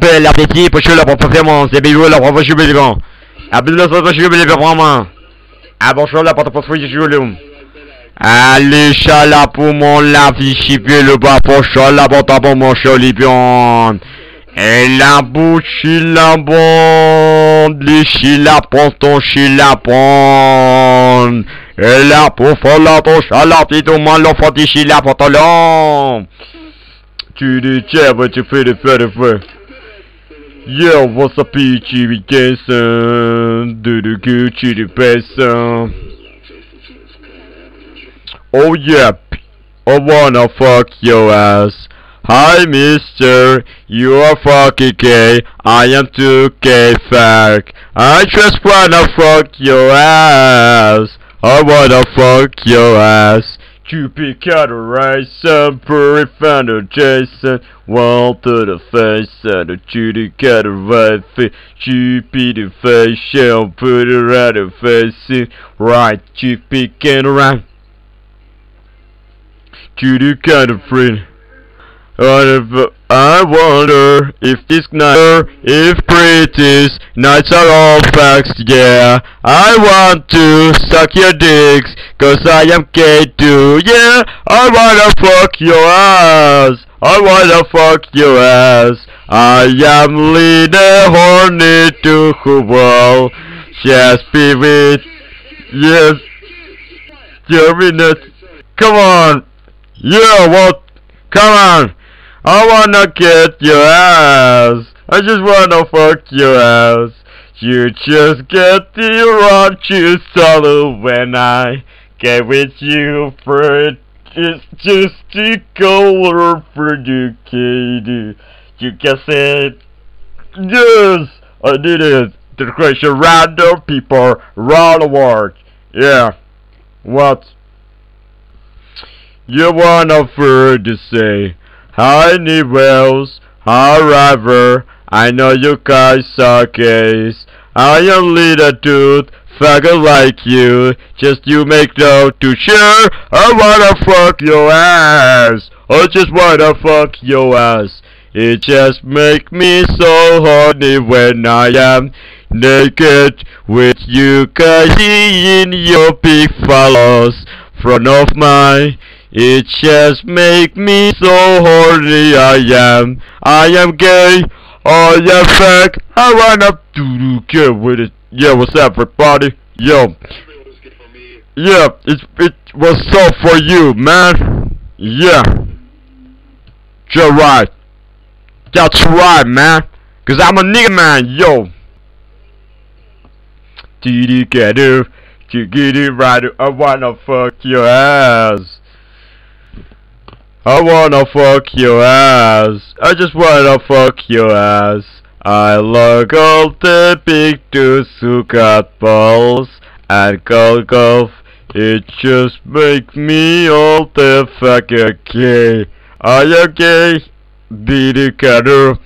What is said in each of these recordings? L'artifice, pour la propre fermance, les bijoux, la propre chubé devant. Abdullah, la chubé devant moi. Abonchon, la porte pour le joulou. Allez, chala pour mon lavichi, le bas pour chala, porte pour mon cholibion. Et la bouche, la bande, les chila, ponton, chila, ponton. Et la pour fola, ton chala, petit au moins, l'enfant, chila, pantalon. Tu dis, tiens, tu fais des feux de feu. Yeah, what's up, Chibi Kesson? Do the good Chili Pesson. Oh, yep. I wanna fuck your ass. Hi, mister. You are fucking gay. I am too gay, fuck. I just wanna fuck your ass. I wanna fuck your ass. To pick out a rice and pretty fan of Jason. One to the face and a chili cat a right face. Chippy the face and put it right the face. Right, chippy can right. Chili cat a friend. I wonder if this night, if pretties nights are all facts, yeah. I want to suck your dicks, cause I am gay too, yeah. I wanna fuck your ass, I wanna fuck your ass. I am leader horny to who will just be with, yes, terminate. Come on, yeah, what, come on. I wanna get your ass. I just wanna fuck your ass. You just get the raunchiest solo when I get with you for it. It's just the color for you, Katie. You guess it. Yes, I did it. The question random people around the world. Yeah. What? You wanna for to say. Hi, Nivels. However, I know you guys are gays. I am little dude, fucker like you. Just you make no to share. I wanna fuck your ass. I just wanna fuck your ass. It just make me so horny when I am naked with you guys in your big fellows. Front of my. It just make me so horny. I am gay. I am fuck. I wanna do good with it. Yeah, what's up, everybody? Yo. Yeah, it was so for you, man. Yeah. You're right. That's right, man. Cause I'm a nigga, man. Yo. TD Gator, you get it right. I wanna fuck your ass. I wanna fuck your ass. I just wanna fuck your ass. I like all the big dudes who got balls and call golf. It just make me all the fucking gay. Are you gay? Did you cutter?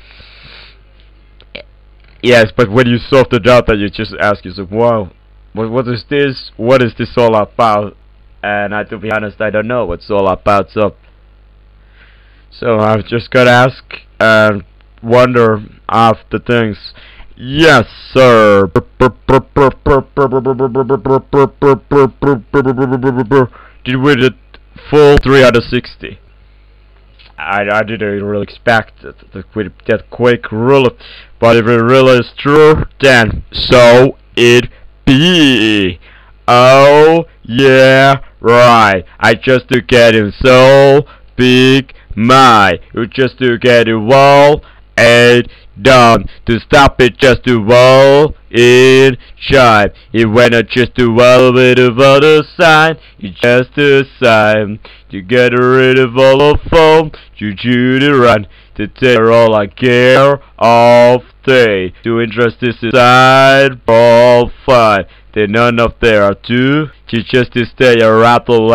Yes, but when you solve the data, you just ask yourself, wow, what is this? What is this all about? And to be honest, I don't know what's all about. So I've just got to ask and wonder after things. Yes, sir. Did we did full 360? I didn't really expect that quick rule, but if it really is true, then so it be. Oh yeah, right. I just to get him so big. My, you just to get it wall and done. To stop it, just to wall in shine. It went not just to wall with the other side. You just to sign. You get rid of all the foam. You do the run. To take all I care of day. To interest this side ball fine. They none of there are two. You just to stay a rattle.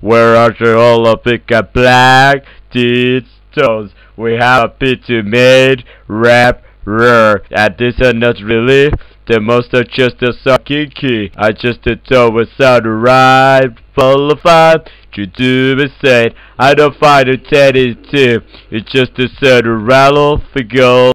Where are they all a pick a black teeth tones? We have a pit to made rap rare. And this are not really They must have just a sucky key. I just a toe without a ride. Full of five, you do be said. I don't find a teddy too. It's just a set of rattle for gold.